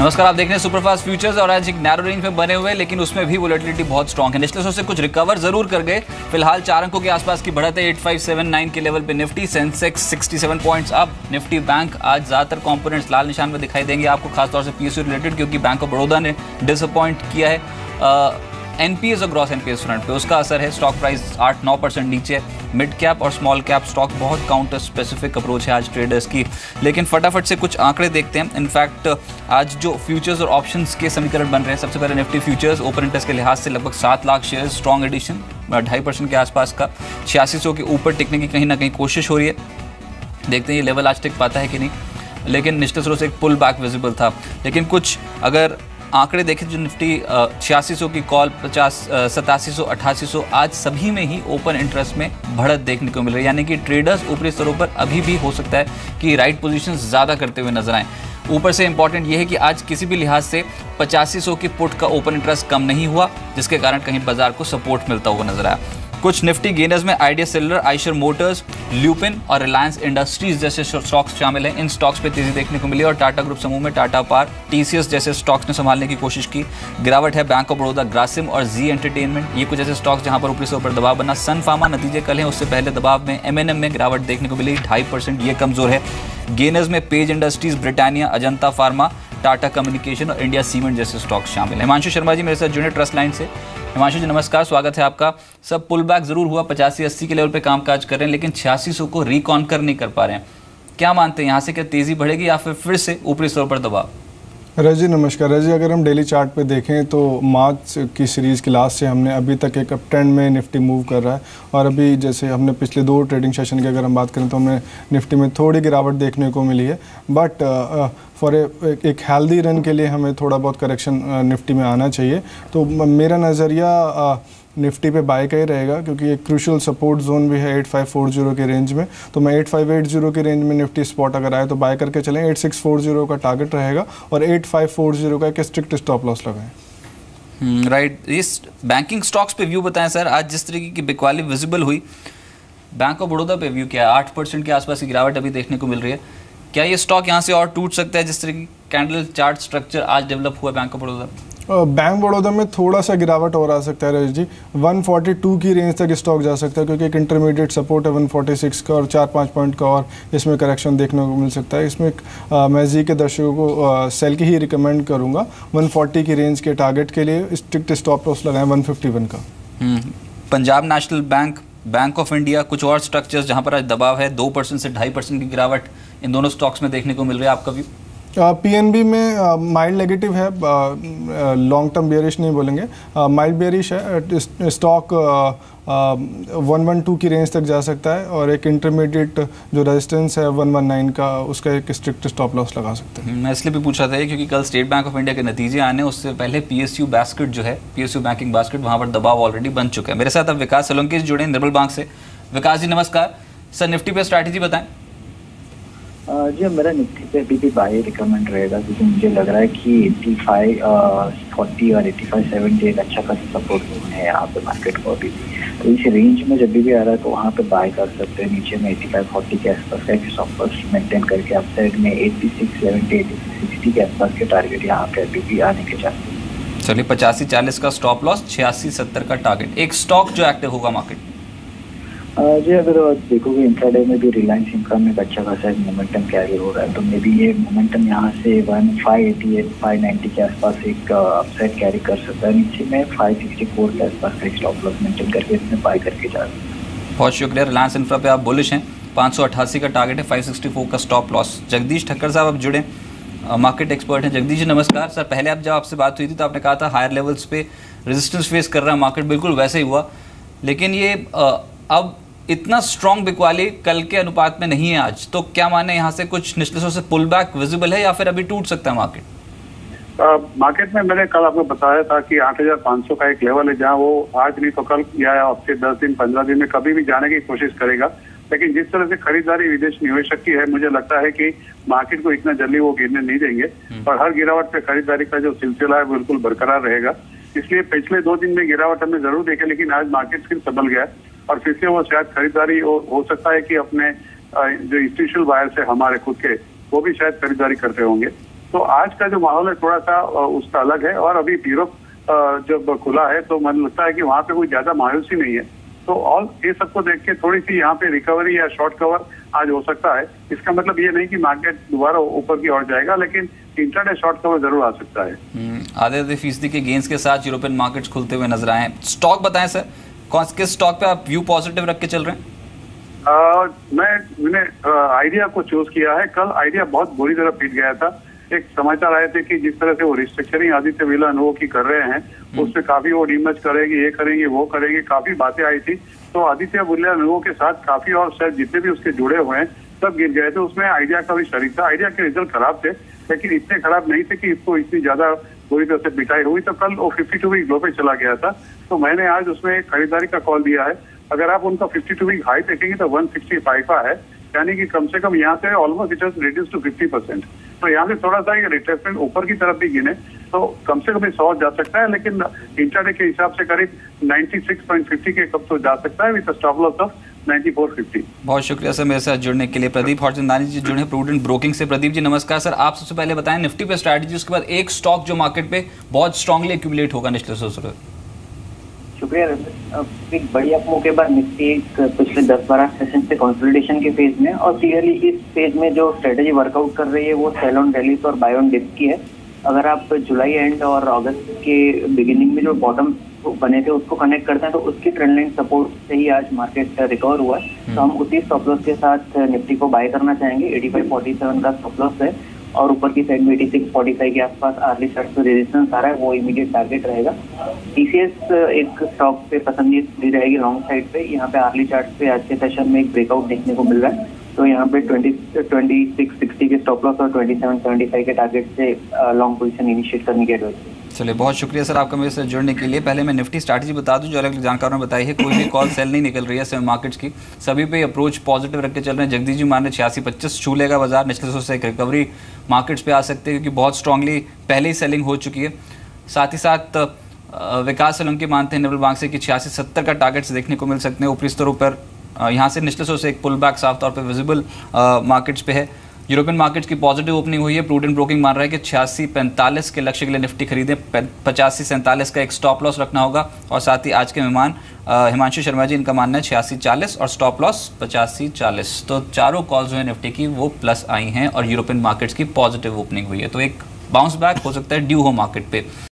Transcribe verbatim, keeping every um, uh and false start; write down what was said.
नमस्कार, आप देख रहे हैं सुपरफास्ट फ्यूचर्स और आज एक नैरो रेंज में बने हुए लेकिन उसमें भी वोलेटिलिटी बहुत स्ट्रॉन्ग है। निचले सौ से कुछ रिकवर जरूर कर गए, फिलहाल चार अंकों के आसपास की बढ़त है। एट फाइव सेवन नाइन के लेवल पे निफ्टी, सेंसेक्स सड़सठ पॉइंट्स अप। निफ्टी बैंक आज ज्यादातर कंपोनेंट्स लाल निशान में दिखाई देंगे आपको, खासतौर से पीएसयू रिलेटेड, क्योंकि बैंक ऑफ बड़ौदा ने डिसअपॉइंट किया है एनपीएस और ग्रॉस एनपीएस फ्रंट पे, उसका असर है। स्टॉक प्राइस आठ नौ परसेंट नीचे। मिड कैप और स्मॉल कैप स्टॉक बहुत काउंटर स्पेसिफिक अप्रोच है आज ट्रेडर्स की। लेकिन फटाफट से कुछ आंकड़े देखते हैं। इनफैक्ट आज जो फ्यूचर्स और ऑप्शंस के समीकरण बन रहे हैं, सबसे पहले निफ्टी फ्यूचर्स ओपन इंटरेस्ट के लिहाज से लगभग सात लाख शेयर स्ट्रॉन्ग एडिशन, ढाई परसेंट के आसपास का, छियासी सौ के ऊपर टिकने की कहीं ना कहीं कोशिश हो रही है। देखते हैं ये लेवल आज टिक पाता है कि नहीं, लेकिन निचले स्तरों से एक पुल बैक विजिबल था। लेकिन कुछ अगर आंकड़े देखें जो निफ्टी छियासी सौ की कॉल, पचास सतासी सौ अट्ठासी सौ, आज सभी में ही ओपन इंटरेस्ट में बढ़त देखने को मिल रही है। यानी कि ट्रेडर्स ऊपरी स्तरों पर अभी भी हो सकता है कि राइट पोजीशन ज़्यादा करते हुए नजर आएँ। ऊपर से इंपॉर्टेंट यह है कि आज किसी भी लिहाज से पचासी सौ की पुट का ओपन इंटरेस्ट कम नहीं हुआ, जिसके कारण कहीं बाजार को सपोर्ट मिलता हुआ नजर आया। कुछ निफ्टी गेनर्स में Idea Cellular, Eicher Motors, Lupin और रिलायंस इंडस्ट्रीज जैसे स्टॉक्स शामिल हैं। इन स्टॉक्स पे तेजी देखने को मिली और टाटा ग्रुप समूह में टाटा पावर, टीसीएस जैसे स्टॉक्स ने संभालने की कोशिश की। गिरावट है बैंक ऑफ बड़ौदा, ग्रासिम और जी एंटरटेनमेंट, ये कुछ ऐसे स्टॉक्स जहां पर ऊपरी से ऊपर दबाव बना। सन फार्मा नतीजे कल हैं, उससे पहले दबाव में। एमएनएम में गिरावट देखने को मिली, ढाई परसेंट, ये कमजोर है। गेनर्स में Page Industries, Britannia, Ajanta pharma, Tata communication और इंडिया सीमेंट जैसे स्टॉक्स शामिल हैं। हिमांशु शर्मा जी मेरे साथ जुड़े ट्रस्ट लाइन से। हिमांशु जी नमस्कार, स्वागत है आपका। सब पुल बैक जरूर हुआ, पचासी अस्सी के लेवल पे कामकाज कर रहे हैं, लेकिन छियासी सौ को रिकॉन्कर नहीं कर पा रहे हैं। क्या मानते हैं, यहाँ से क्या तेजी बढ़ेगी या फिर फिर से ऊपरी स्तर पर दबाव? रजी नमस्कार। रजी अगर हम डेली चार्ट पे देखें तो मार्च की सीरीज़ की लास्ट से हमने अभी तक एक अप ट्रेंड में निफ्टी मूव कर रहा है और अभी जैसे हमने पिछले दो ट्रेडिंग सेशन की अगर हम बात करें तो हमें निफ्टी में थोड़ी गिरावट देखने को मिली है। बट फॉर एक हेल्दी रन के लिए हमें थोड़ा बहुत करेक्शन निफ्टी में आना चाहिए। तो मेरा नज़रिया निफ्टी पे बाय का ही रहेगा, क्योंकि एक क्रूशियल सपोर्ट जोन भी है एट फाइव फोर जीरो के रेंज में। तो मैं एट फाइव एट जीरो के रेंज में निफ्टी स्पॉट अगर आए तो बाय करके चलें। एट सिक्स फोर जीरो का टारगेट रहेगा और एट फाइव फोर जीरो का एक स्ट्रिक्ट स्टॉप लॉस लगाएं। राइट, इस बैंकिंग स्टॉक्स पे व्यू बताएं सर। आज जिस तरीके की बिकवाली विजिबल हुई, बैंक ऑफ बड़ौदा पे व्यू क्या है? आठ परसेंट के आसपास की गिरावट अभी देखने को मिल रही है। क्या ये स्टॉक यहाँ से और टूट सकता है जिस तरीके कैंडल चार्ट स्ट्रक्चर आज डेवलप हुआ bank of Baroda? Bank Baroda में थोड़ा सा गिरावट और आ सकता है Raj ji. One forty two की रेंज तक स्टॉक जा सकता है, क्योंकि एक इंटरमीडिएट सपोर्ट है वन फोर्टी सिक्स का और चार पाँच पॉइंट का, और इसमें करेक्शन देखने को मिल सकता है। इसमें आ, मैं जी के दर्शकों को सेल की ही रिकमेंड करूंगा। वन फोर्टी की रेंज के टारगेट के लिए स्ट्रिक्ट स्टॉप लॉस लगाएं वन फिफ्टी वन का। Punjab national bank, bank of India, कुछ और स्ट्रक्चर्स जहाँ पर आज दबाव है, दो परसेंट से ढाई परसेंट की गिरावट इन दोनों स्टॉक्स में देखने को मिल रहा है। आपका व्यू? पीएनबी में माइल्ड नेगेटिव है, लॉन्ग टर्म बेयरिश नहीं बोलेंगे, माइल्ड बेयरिश है। स्टॉक वन वन टू की रेंज तक जा सकता है और एक इंटरमीडिएट जो रेजिस्टेंस है वन वन नाइन का, उसका एक स्ट्रिक्ट स्टॉप लॉस लगा सकते हैं। मैं इसलिए भी पूछा था क्योंकि कल स्टेट बैंक ऑफ इंडिया के नतीजे आने उससे पहले पीएसयू बास्केट जो है, पीएसयू बैंकिंग बास्केट, वहाँ पर दबाव ऑलरेडी बन चुका है। मेरे साथ अब विकास सोलंकी जुड़े हैं निर्मल बैंक से। विकास जी नमस्कार सर, निफ्टी पे स्ट्रैटेजी बताएँ। जी, मेरा निफ्टी पे अभी भी बाय रिकमेंड रहेगा, क्योंकि मुझे लग रहा है कि एट्टी फाइव फोर्टी और एट्टी फाइव सेवेंटी एक अच्छा खासा सपोर्ट है यहाँ पे मार्केट को अभी। तो इस रेंज में जब भी आ रहा है तो वहाँ पे बाय कर सकते हैं। नीचे में एट्टी फाइव फोर्टी के आसपास का एक सपोर्ट मेंटेन करके आप साइड में eighty six seventy eighty sixty के आसपास के टारगेट यहाँ पे अभी भी आने के चांसेस। चलिए, पचासी चालीस का स्टॉप लॉस, छियासी सत्तर का टारगेट। एक स्टॉक जो एक्टिव होगा मार्केट जी, अगर देखोगे इंट्राडे में भी रिलायंस इंफ्रा में एक अच्छा खासा एक मोमेंटम कैरी हो रहा है, तो मे बी ये मोमेंटम यहाँ से one five eighty eight five ninety के आसपास एक अपसाइड कैरी कर सकता है। नीचे में फाइव सिक्सटी फोर के आसपास एक स्टॉप लॉस मेंटेन करके इसमें बाय करके जा सकते हैं। बहुत शुक्रिया। रिलायंस इंफ्रा पे आप बुलिश हैं, पाँच सौ अट्ठासी का टारगेट है, फाइव सिक्सटी फोर का स्टॉप लॉस। जगदीश ठक्कर साहब आप जुड़े, मार्केट एक्सपर्ट हैं। जगदीश जी नमस्कार सर, पहले आप जब आपसे बात हुई थी तो आपने कहा था हायर लेवल्स पे रेजिस्टेंस फेस कर रहा है मार्केट, बिल्कुल वैसे ही हुआ, लेकिन ये अब इतना स्ट्रॉन्ग बिकवाली कल के अनुपात में नहीं है आज। तो क्या माने, यहाँ से कुछ निचले से पुलबैक विजिबल है या फिर अभी टूट सकता है मार्केट? आ, मार्केट में मैंने कल आपको बताया था कि आठ हज़ार पाँच सौ का एक लेवल है जहाँ वो आज नहीं तो कल या आपके दस दिन पंद्रह दिन में कभी भी जाने की कोशिश करेगा। लेकिन जिस तरह से खरीदारी विदेश निवेशक की है, मुझे लगता है कि मार्केट को इतना जल्दी वो गिरने नहीं देंगे और हर गिरावट पे खरीदारी का जो सिलसिला है बिल्कुल बरकरार रहेगा। इसलिए पिछले दो दिन में गिरावट हमने जरूर देखी, लेकिन आज मार्केट फिर संभल गया और फिर से वो शायद खरीदारी हो सकता है कि अपने जो इंस्टीट्यूशनल बायर से हमारे खुद के, वो भी शायद खरीदारी करते होंगे। तो आज का जो माहौल है थोड़ा सा उसका अलग है। और अभी यूरोप जब खुला है तो मन लगता है कि वहाँ पे कोई ज्यादा मायूसी नहीं है। तो ऑल ये सबको देख के थोड़ी सी यहाँ पे रिकवरी या शॉर्ट कवर आज हो सकता है। इसका मतलब ये नहीं कि मार्केट दोबारा ऊपर की ओर जाएगा, लेकिन इंट्राडे शॉर्ट कवर जरूर आ सकता है। आधे आधे फीसदी के गेंस के साथ यूरोपियन मार्केट्स खुलते हुए नजर आए। स्टॉक बताएं सर, कौन किस स्टॉक पे आप व्यू पॉजिटिव रख के चल रहे हैं? आ, मैं मैंने आइडिया को चूज किया है। कल आइडिया बहुत बुरी तरह पीट गया था। एक समाचार आए थे कि जिस तरह से वो रिस्ट्रक्चरिंग आदित्य बिरला नुवो की कर रहे हैं उससे काफी वो डीमच करेगी, ये करेंगे वो करेंगे, काफी बातें आई थी। तो आदित्य बिरला नुवो के साथ काफी और शायद जितने भी उसके जुड़े हुए हैं सब गिर गए थे। उसमें आइडिया का भी शरीक था। आइडिया के रिजल्ट खराब थे लेकिन इतने खराब नहीं थे कि इसको इतनी ज्यादा पूरी तरह से पिटाई हुई। तो कल वो फिफ्टी टू वीक लो पे चला गया था। तो मैंने आज उसमें खरीदारी का कॉल दिया है। अगर आप उनका फिफ्टी टू वीक हाई देखेंगे तो वन सिक्सटी फाइव का है, यानी कि कम से कम यहाँ से almost it has reduce to fifty percent. तो यहाँ से थोड़ा सा रिट्रेसमेंट ऊपर की तरफ भी गिने तो कम से कम सौ जा सकता है, लेकिन इंट्राडे के हिसाब से करीब नाइंटी सिक्स पॉइंट फिफ्टी के कब तो जा सकता है with stop loss of ninety four fifty. बहुत शुक्रिया सर मेरे साथ जुड़ने के लिए। प्रदीप होजदानी जी जुड़े प्रूडेंट ब्रोकिंग से। प्रदीप जी नमस्कार सर, आप सबसे पहले बताएं निफ्टी पे स्ट्रैटेजी, उसके बाद एक स्टॉक जो मार्केट पे बहुत स्ट्रांगली एक्यूमुलेट होगा निचले सौ से। शुक्रिया। एक बड़ी अपमूव के बाद निफ्टी पिछले दस बारह सेशन से कंसोलिडेशन के फेज में, और क्लियरली इस फेज में जो स्ट्रेटेजी वर्कआउट कर रही है वो सेल ऑन रैलीज और बाय ऑन डिप्स की है। अगर आप जुलाई एंड और अगस्त के बिगिनिंग में जो बॉटम बने थे उसको कनेक्ट करते हैं तो उसकी ट्रेंडलाइन सपोर्ट से ही आज मार्केट रिकवर हुआ है। तो हम उसी स्टॉप लॉस के साथ निफ्टी को बाय करना चाहेंगे। एटी फाइव फोर्टी सेवन का स्टॉप लॉस है और ऊपर की साइड में एटी सिक्स फोर्टी फाइव के आसपास आर्ली शर्ट पे रेजिस्टेंस आ रहा है, वो इमीडिएट टारगेट रहेगा। टीसीएस एक स्टॉक पे पसंदीदा रहेगी लॉन्ग साइड पे। यहाँ पे आर्ली चार्ट पे आज के सेशन में एक ब्रेकआउट देखने को मिल रहा है। तो यहाँ पे ट्वेंटी ट्वेंटी सिक्स सिक्सटी के स्टॉप लॉस और ट्वेंटी सेवन सेवेंटी फाइव के टारगेट से लॉन्ग पोजिशन इनिशिएट करने की एडवाइस है। चलिए बहुत शुक्रिया सर आपका मेरे से जुड़ने के लिए। पहले मैं निफ्टी स्ट्रैटेजी बता दूं जो अलग अलग जानकारों ने बताई है। कोई भी कॉल सेल नहीं निकल रही है सेम मार्केट्स की, सभी पे अप्रोच पॉजिटिव रख के चल रहे हैं। जगदीश जी मारने छियासी पच्चीस छू लेगा बाजार, निचले सौ से एक रिकवरी मार्केट्स पे आ सकते हैं क्योंकि बहुत स्ट्रांगली पहले ही सेलिंग हो चुकी है। साथ ही साथ विकास सोलंकी मानते हैं निर्मल बैंक से कि छियासी सत्तर का टारगेट्स देखने को मिल सकते हैं ऊपरी स्तरों पर। यहाँ से निचले सौ से एक पुल बैक साफ तौर पर विजिबल मार्केट्स पे है। यूरोपियन मार्केट्स की पॉजिटिव ओपनिंग हुई है। प्रूडेंट ब्रोकिंग मान रहा है कि छियासी पैंतालीस के लक्ष्य के लिए निफ्टी खरीदें, पचासी सैंतालीस का एक स्टॉप लॉस रखना होगा। और साथ ही आज के मेहमान हिमांशु शर्मा जी, इनका मानना है छियासी चालीस और स्टॉप लॉस पचासी चालीस। तो चारों कॉल्स जो है निफ्टी की वो प्लस आई हैं और यूरोपियन मार्केट्स की पॉजिटिव ओपनिंग हुई है। तो एक बाउंस बैक हो सकता है ड्यू हो मार्केट पर।